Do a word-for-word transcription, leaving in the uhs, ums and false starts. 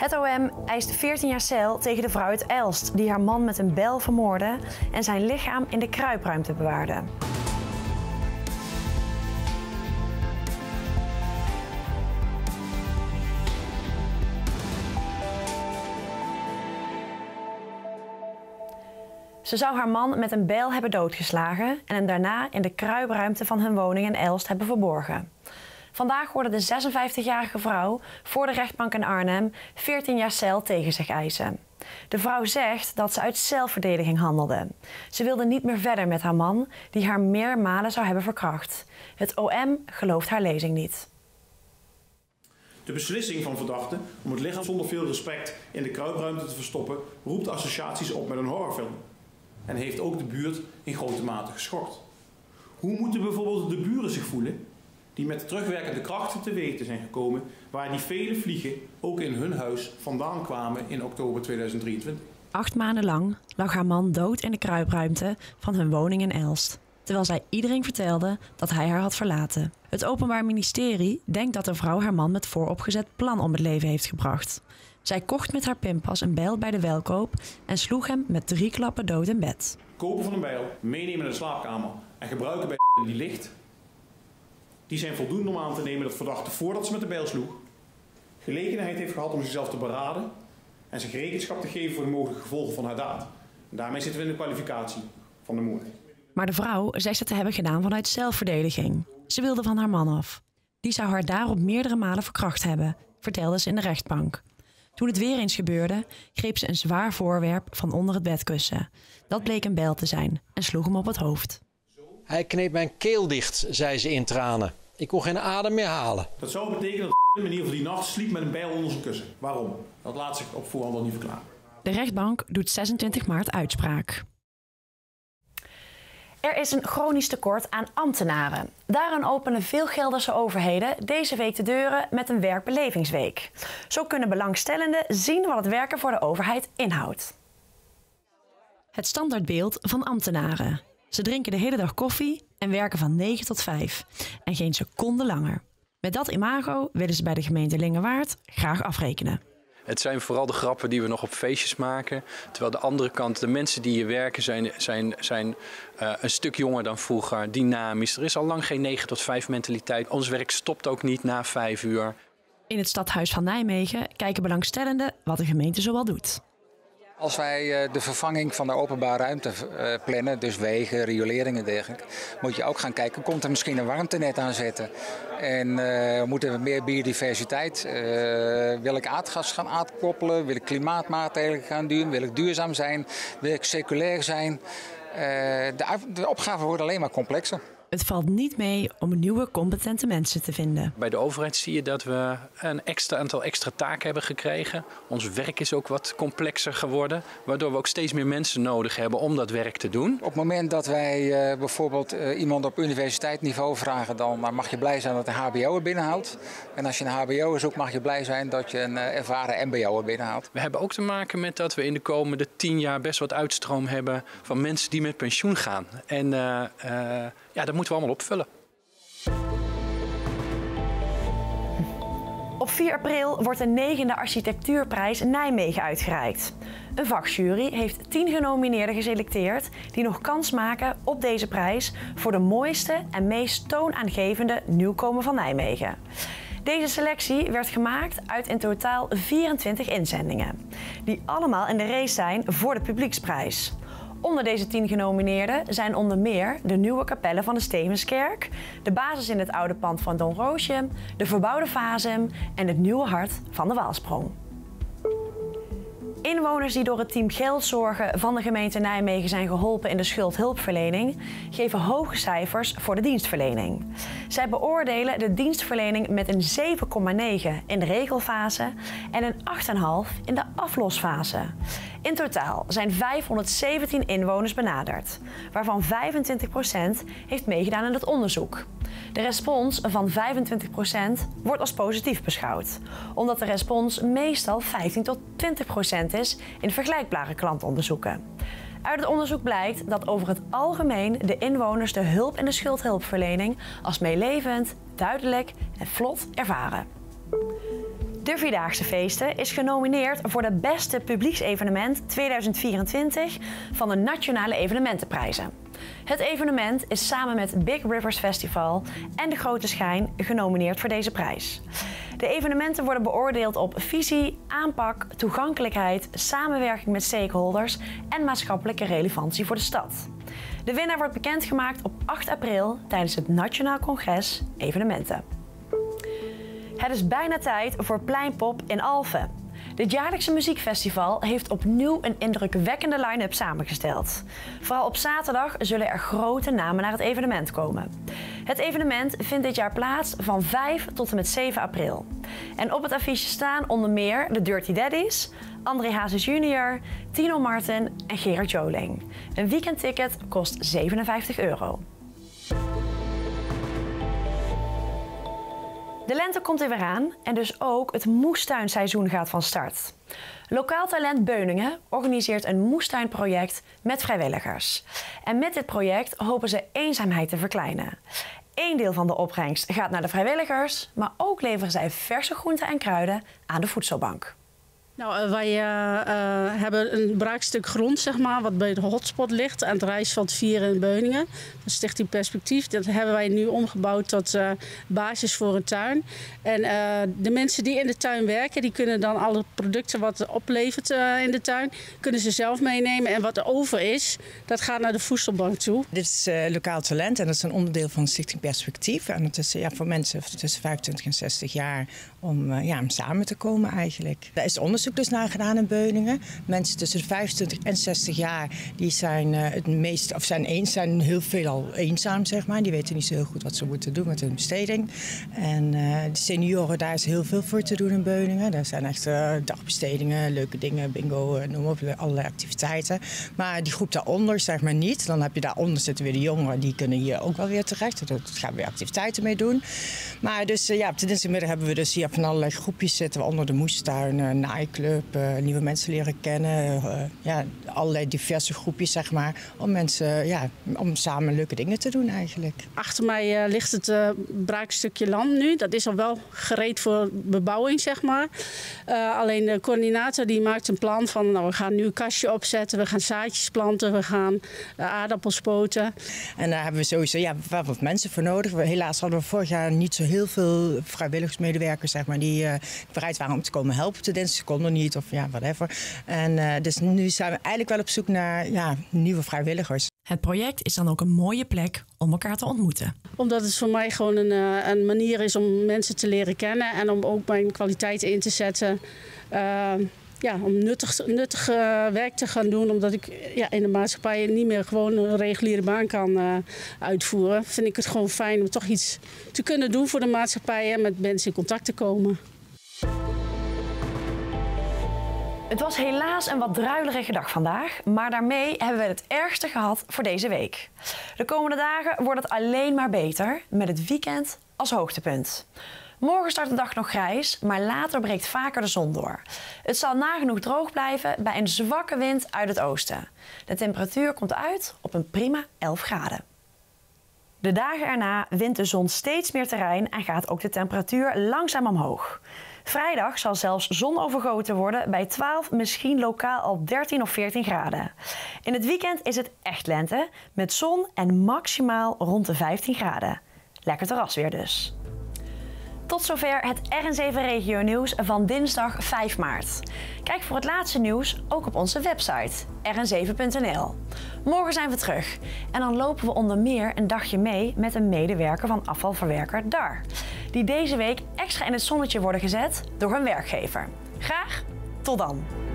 Het O M eist veertien jaar cel tegen de vrouw uit Elst die haar man met een bijl vermoordde en zijn lichaam in de kruipruimte bewaarde. Ze zou haar man met een bijl hebben doodgeslagen en hem daarna in de kruipruimte van hun woning in Elst hebben verborgen. Vandaag hoorde de zesenvijftigjarige vrouw voor de rechtbank in Arnhem veertien jaar cel tegen zich eisen. De vrouw zegt dat ze uit zelfverdediging handelde. Ze wilde niet meer verder met haar man, die haar meermalen zou hebben verkracht. Het O M gelooft haar lezing niet. De beslissing van verdachten om het lichaam zonder veel respect in de kruipruimte te verstoppen roept associaties op met een horrorfilm. En heeft ook de buurt in grote mate geschokt. Hoe moeten bijvoorbeeld de buren zich voelen die met terugwerkende krachten te weten zijn gekomen waar die vele vliegen ook in hun huis vandaan kwamen in oktober tweeduizend drieëntwintig? Acht maanden lang lag haar man dood in de kruipruimte van hun woning in Elst, terwijl zij iedereen vertelde dat hij haar had verlaten. Het Openbaar Ministerie denkt dat de vrouw haar man met vooropgezet plan om het leven heeft gebracht. Zij kocht met haar pinpas een bijl bij de welkoop en sloeg hem met drie klappen dood in bed. Kopen van een bijl, meenemen naar de slaapkamer en gebruiken bij die licht, die zijn voldoende om aan te nemen dat verdachte voordat ze met de bijl sloeg gelegenheid heeft gehad om zichzelf te beraden en zich rekenschap te geven voor de mogelijke gevolgen van haar daad. En daarmee zitten we in de kwalificatie van de moord. Maar de vrouw zegt het te hebben gedaan vanuit zelfverdediging. Ze wilde van haar man af. Die zou haar daarop meerdere malen verkracht hebben, vertelde ze in de rechtbank. Toen het weer eens gebeurde, greep ze een zwaar voorwerp van onder het bedkussen. Dat bleek een bijl te zijn en sloeg hem op het hoofd. Hij kneep mijn keel dicht, zei ze in tranen. Ik kon geen adem meer halen. Dat zou betekenen dat de meneer van die nacht sliep met een bijl onder zijn kussen. Waarom? Dat laat zich op voorhand al niet verklaren. De rechtbank doet zesentwintig maart uitspraak. Er is een chronisch tekort aan ambtenaren. Daarom openen veel Gelderse overheden deze week de deuren met een werkbelevingsweek. Zo kunnen belangstellenden zien wat het werken voor de overheid inhoudt. Het standaardbeeld van ambtenaren. Ze drinken de hele dag koffie en werken van negen tot vijf. En geen seconde langer. Met dat imago willen ze bij de gemeente Lingewaard graag afrekenen. Het zijn vooral de grappen die we nog op feestjes maken. Terwijl de andere kant, de mensen die hier werken, zijn, zijn, zijn uh, een stuk jonger dan vroeger, dynamisch. Er is al lang geen negen tot vijf mentaliteit. Ons werk stopt ook niet na vijf uur. In het stadhuis van Nijmegen kijken belangstellenden wat de gemeente zoal doet. Als wij de vervanging van de openbare ruimte plannen, dus wegen, rioleringen en dergelijke, moet je ook gaan kijken, komt er misschien een warmtenet aan zetten? En uh, moeten we meer biodiversiteit? Uh, wil ik aardgas gaan aankoppelen? Wil ik klimaatmaatregelen gaan doen? Wil ik duurzaam zijn? Wil ik circulair zijn? Uh, de, de opgaven worden alleen maar complexer. Het valt niet mee om nieuwe, competente mensen te vinden. Bij de overheid zie je dat we een extra aantal extra taken hebben gekregen. Ons werk is ook wat complexer geworden, waardoor we ook steeds meer mensen nodig hebben om dat werk te doen. Op het moment dat wij uh, bijvoorbeeld uh, iemand op universiteitsniveau vragen, dan uh, mag je blij zijn dat een H B O'er binnenhaalt. En als je een H B O'er zoekt, mag je blij zijn dat je een uh, ervaren M B O'er binnenhaalt. We hebben ook te maken met dat we in de komende tien jaar best wat uitstroom hebben van mensen die met pensioen gaan. En uh, uh, ja, dat moeten we allemaal opvullen. Op vier april wordt de negende architectuurprijs Nijmegen uitgereikt. Een vakjury heeft tien genomineerden geselecteerd die nog kans maken op deze prijs voor de mooiste en meest toonaangevende nieuwkomer van Nijmegen. Deze selectie werd gemaakt uit in totaal vierentwintig inzendingen, die allemaal in de race zijn voor de publieksprijs. Onder deze tien genomineerden zijn onder meer de nieuwe kapellen van de Stevenskerk, de basis in het oude pand van Don Roosje, de verbouwde Fasem en het nieuwe hart van de Waalsprong. Inwoners die door het team Geldzorgen van de gemeente Nijmegen zijn geholpen in de schuldhulpverlening, geven hoge cijfers voor de dienstverlening. Zij beoordelen de dienstverlening met een zeven komma negen in de regelfase en een acht komma vijf in de aflosfase. In totaal zijn vijfhonderdzeventien inwoners benaderd, waarvan vijfentwintig procent heeft meegedaan in het onderzoek. De respons van vijfentwintig procent wordt als positief beschouwd, omdat de respons meestal vijftien tot twintig procent is in vergelijkbare klantonderzoeken. Uit het onderzoek blijkt dat over het algemeen de inwoners de hulp in de schuldhulpverlening als meelevend, duidelijk en vlot ervaren. De Vierdaagse Feesten is genomineerd voor de beste publieksevenement tweeduizend vierentwintig van de Nationale Evenementenprijzen. Het evenement is samen met Big Rivers Festival en de Grote Schijn genomineerd voor deze prijs. De evenementen worden beoordeeld op visie, aanpak, toegankelijkheid, samenwerking met stakeholders en maatschappelijke relevantie voor de stad. De winnaar wordt bekendgemaakt op acht april tijdens het Nationaal Congres Evenementen. Het is bijna tijd voor Pleinpop in Alphen. Dit jaarlijkse muziekfestival heeft opnieuw een indrukwekkende line-up samengesteld. Vooral op zaterdag zullen er grote namen naar het evenement komen. Het evenement vindt dit jaar plaats van vijf tot en met zeven april. En op het affiche staan onder meer de Dirty Daddies, André Hazes junior, Tino Martin en Gerard Joling. Een weekendticket kost zevenenvijftig euro. De lente komt er weer aan en dus ook het moestuinseizoen gaat van start. Lokaal talent Beuningen organiseert een moestuinproject met vrijwilligers. En met dit project hopen ze eenzaamheid te verkleinen. Eén deel van de opbrengst gaat naar de vrijwilligers, maar ook leveren zij verse groenten en kruiden aan de voedselbank. Nou, wij uh, uh, hebben een braakstuk grond, zeg maar, wat bij de hotspot ligt aan het Rijsveld Vieren in Beuningen. De Stichting Perspectief, dat hebben wij nu omgebouwd tot uh, basis voor een tuin. En uh, de mensen die in de tuin werken, die kunnen dan alle producten wat oplevert uh, in de tuin, kunnen ze zelf meenemen. En wat er over is, dat gaat naar de voedselbank toe. Dit is uh, lokaal talent en dat is een onderdeel van Stichting Perspectief. En dat is uh, ja, voor mensen tussen vijfentwintig en zestig jaar om, uh, ja, om samen te komen eigenlijk. Daar is onderzoek dus naar gedaan in Beuningen. Mensen tussen de vijfentwintig en zestig jaar die zijn, uh, het meest, of zijn, eens, zijn heel veelal eenzaam, zeg maar. Die weten niet zo heel goed wat ze moeten doen met hun besteding. En uh, de senioren, daar is heel veel voor te doen in Beuningen. Daar zijn echt uh, dagbestedingen, leuke dingen, bingo, uh, noem op, allerlei activiteiten. Maar die groep daaronder, zeg maar, niet. Dan heb je daaronder zitten weer de jongeren, die kunnen hier ook wel weer terecht. Daar gaan we weer activiteiten mee doen. Maar dus uh, ja, op de dinsdagmiddag hebben we dus hier van allerlei groepjes zitten, onder de moestuin, uh, Nike. Club, uh, nieuwe mensen leren kennen, uh, ja, allerlei diverse groepjes, zeg maar, om mensen, ja, om samen leuke dingen te doen eigenlijk. Achter mij uh, ligt het uh, braakstukje land nu. Dat is al wel gereed voor bebouwing, zeg maar. Uh, alleen de coördinator die maakt een plan van, nou, we gaan nu een kastje opzetten, we gaan zaadjes planten, we gaan uh, aardappels poten. En daar hebben we sowieso, ja, wel wat mensen voor nodig. We, helaas hadden we vorig jaar niet zo heel veel vrijwilligersmedewerkers, zeg maar, die uh, bereid waren om te komen helpen op de dinsdag. Niet of ja, whatever. En uh, dus nu zijn we eigenlijk wel op zoek naar, ja, nieuwe vrijwilligers. Het project is dan ook een mooie plek om elkaar te ontmoeten. Omdat het voor mij gewoon een, een manier is om mensen te leren kennen en om ook mijn kwaliteit in te zetten. Uh, ja, om nuttig, nuttig uh, werk te gaan doen, omdat ik, ja, in de maatschappij niet meer gewoon een reguliere baan kan uh, uitvoeren. Vind ik het gewoon fijn om toch iets te kunnen doen voor de maatschappij en met mensen in contact te komen. Het was helaas een wat druilerige dag vandaag, maar daarmee hebben we het ergste gehad voor deze week. De komende dagen wordt het alleen maar beter, met het weekend als hoogtepunt. Morgen start de dag nog grijs, maar later breekt vaker de zon door. Het zal nagenoeg droog blijven bij een zwakke wind uit het oosten. De temperatuur komt uit op een prima elf graden. De dagen erna wint de zon steeds meer terrein en gaat ook de temperatuur langzaam omhoog. Vrijdag zal zelfs zonovergoten worden bij twaalf, misschien lokaal al dertien of veertien graden. In het weekend is het echt lente, met zon en maximaal rond de vijftien graden. Lekker terrasweer dus. Tot zover het R N zeven Regio Nieuws van dinsdag vijf maart. Kijk voor het laatste nieuws ook op onze website r n zeven punt n l. Morgen zijn we terug en dan lopen we onder meer een dagje mee met een medewerker van afvalverwerker D A R. Die deze week extra in het zonnetje worden gezet door hun werkgever. Graag tot dan!